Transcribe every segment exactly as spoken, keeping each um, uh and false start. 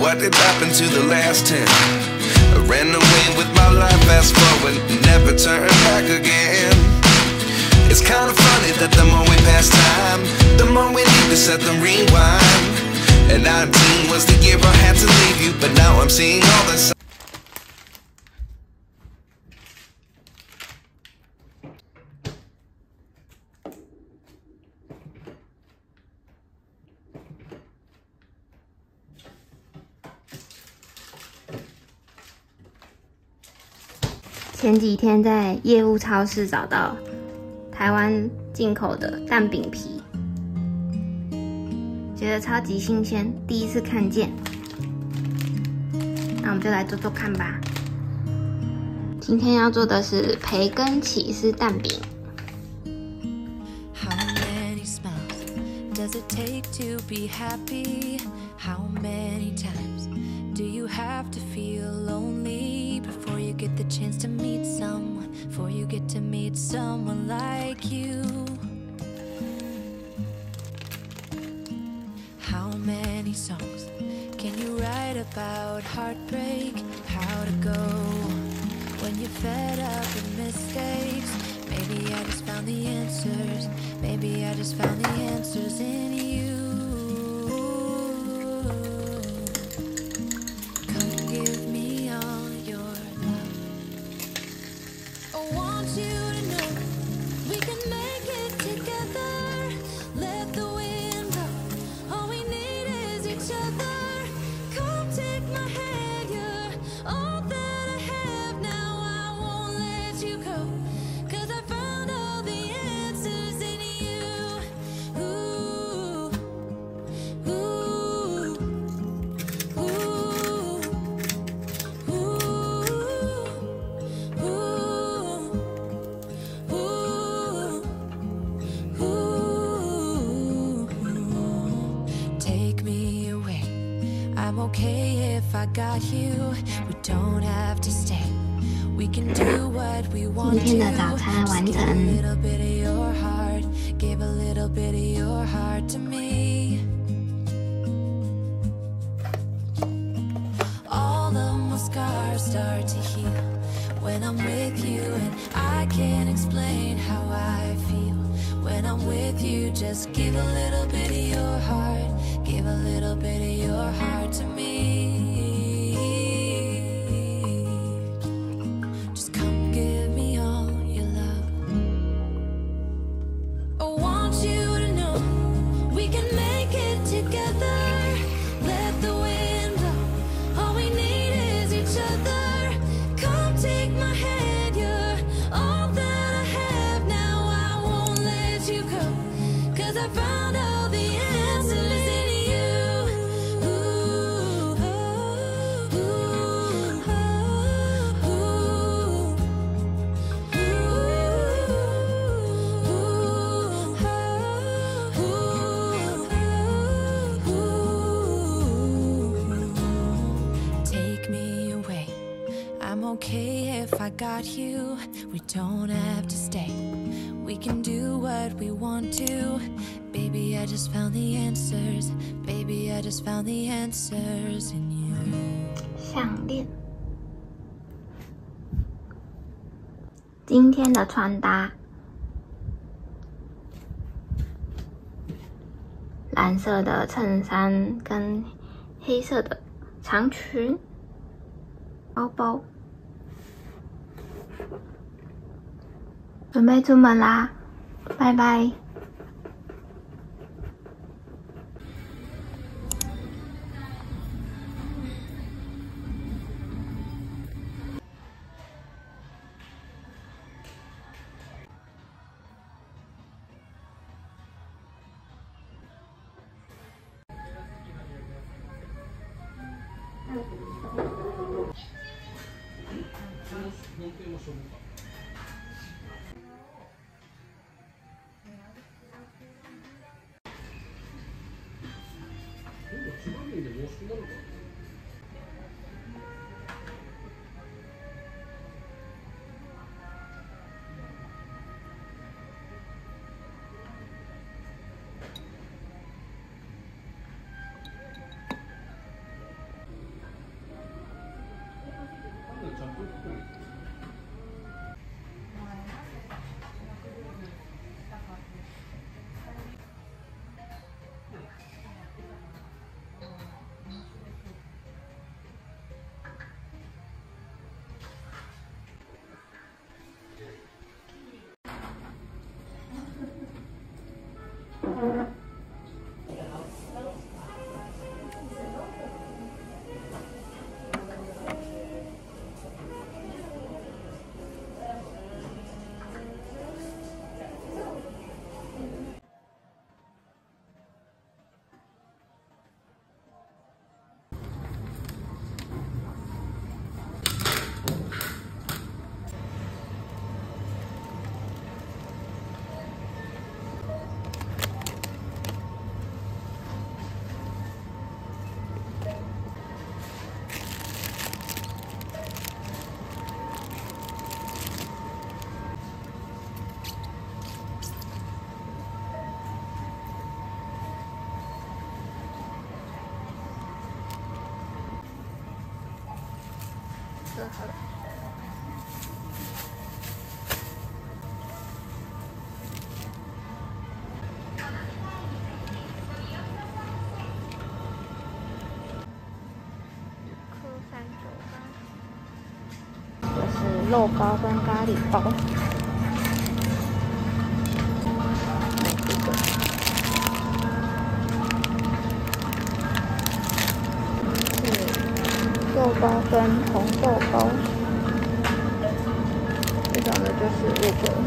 what did happen to the last ten? I ran away with my life, fast forward, never turn back again. It's kinda funny that the more we pass time, the more we need to set them rewind. And nineteen was the year I had to leave you, but now I'm seeing all the signs.前几天在业务超市找到台湾进口的蛋饼皮，觉得超级新鲜，第一次看见。那我们就来做做看吧。今天要做的是培根起司蛋饼。Get the chance to meet someone, before you get to meet someone like you. How many songs can you write about heartbreak? How to go when you're fed up with mistakes? Maybe I just found the answers. Maybe I just found the answers in you. I'm okay if I got you. We don't have to stay. We can do what we want to. Give a little bit of your heart. Give a little bit of your heart to me. All of my scars start to heal when I'm with you, and I can't explain how I feel when I'm with you. Just give a little bit of your heart. Give a little bit of your heart to me. Just come give me all your love. I want you to know we can make it together. Let the wind blow. All we need is each other. Come take my hand, you're all that I have. Now I won't let you go, 'cause I found all the answers. Okay, if I got you, we don't have to stay. We can do what we want to. Baby, I just found the answers. Baby, I just found the answers in you. 项链。今天的穿搭，蓝色的衬衫跟黑色的长裙，包包。 准备出门啦，拜拜。个好了。扣三九八。这是肉包跟咖喱包。 包跟红豆包，这种的就是这个。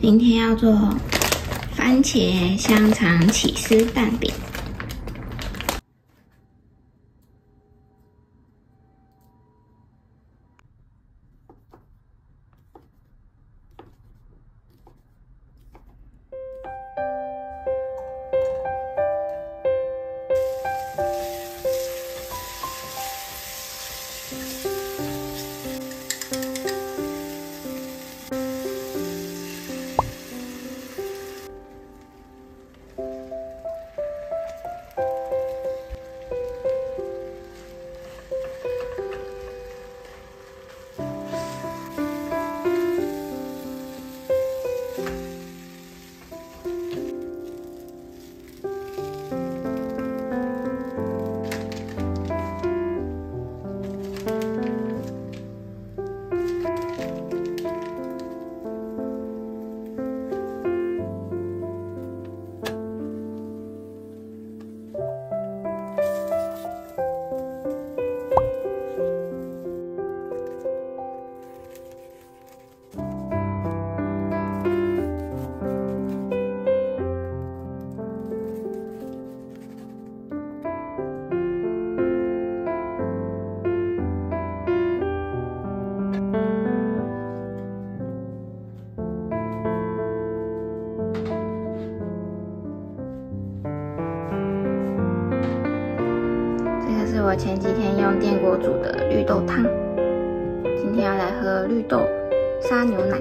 今天要做番茄香肠起司蛋饼。我前几天用电锅煮的绿豆汤，今天要来喝绿豆沙牛奶。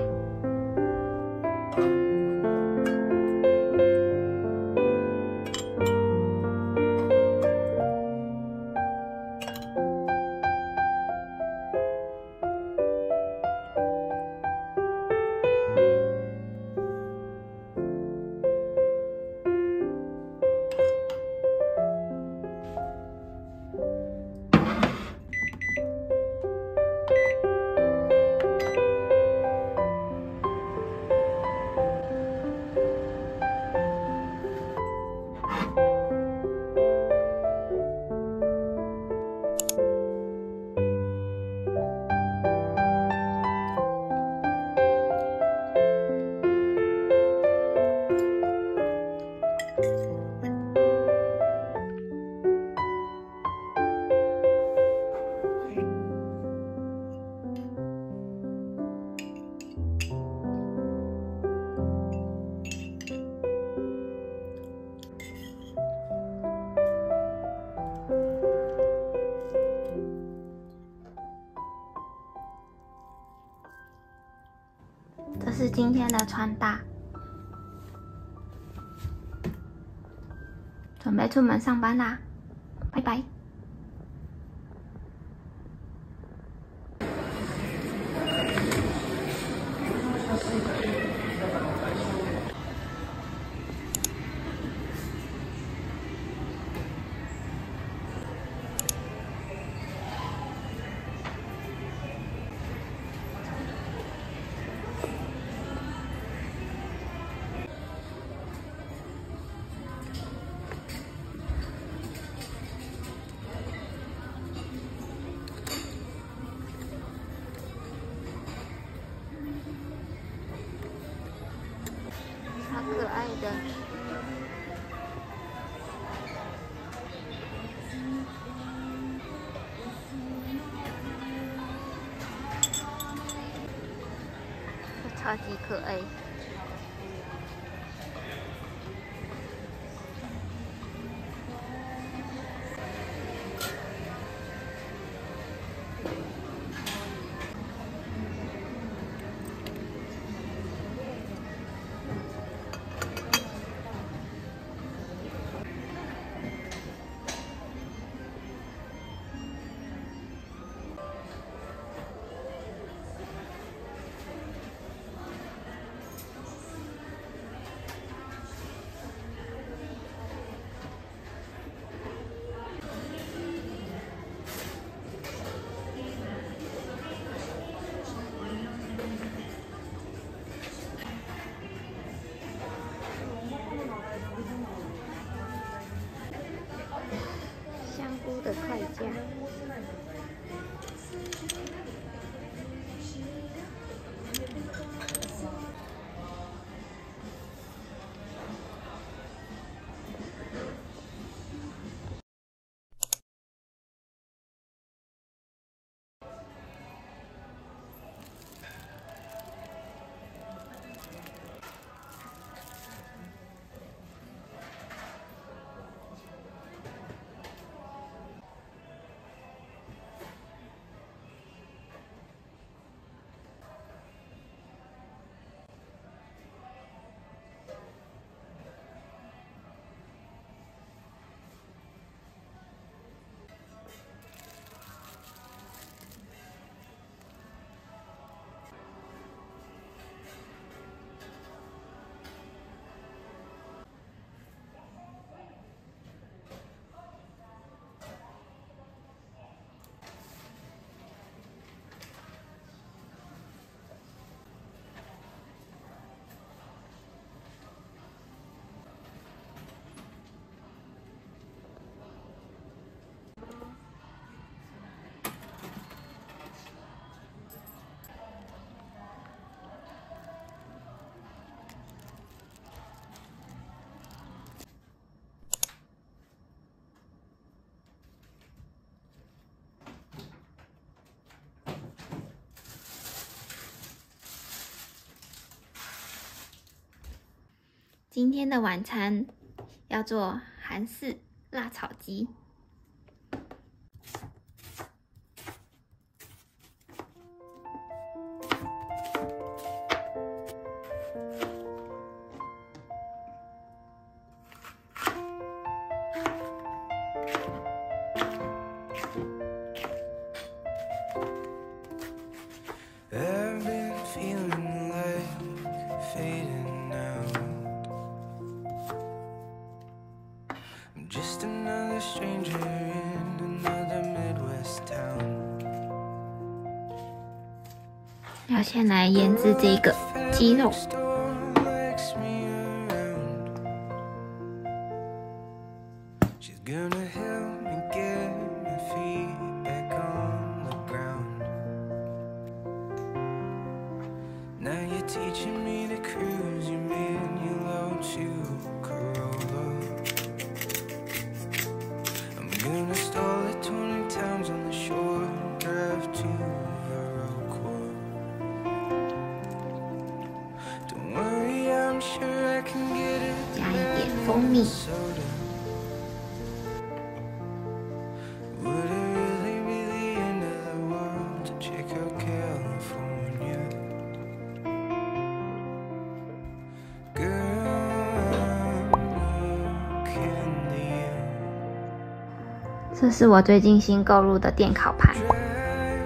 这是今天的穿搭，准备出门上班啦，拜拜。超级可爱。快加！今天的晚餐要做韩式辣炒鸡。要先来腌制这个鸡肉。 蜂蜜。 这是我最近新购入的电烤盘，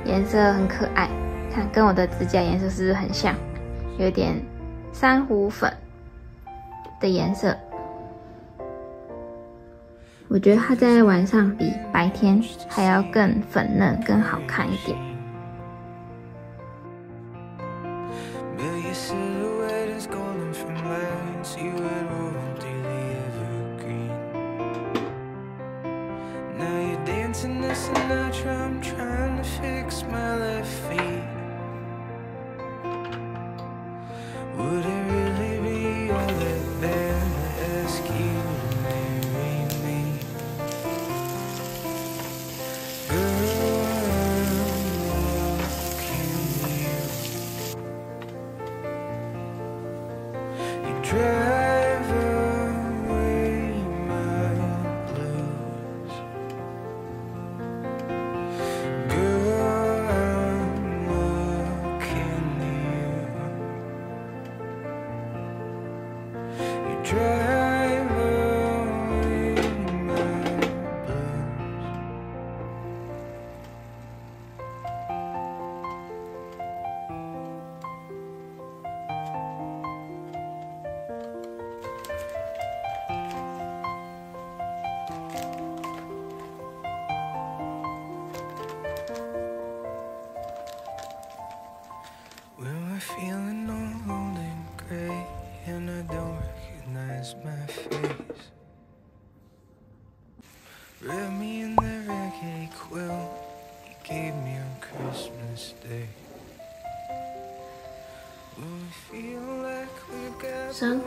颜色很可爱，看跟我的指甲颜色是不是很像？有点珊瑚粉的颜色。 我觉得它在晚上比白天还要更粉嫩、更好看一点。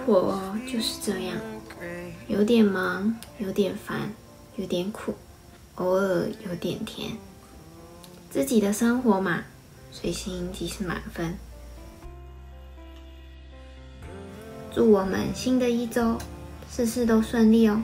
我就是这样，有点忙，有点烦，有点苦，偶尔有点甜。自己的生活嘛，随心即是满分。祝我们新的一周事事都顺利哦！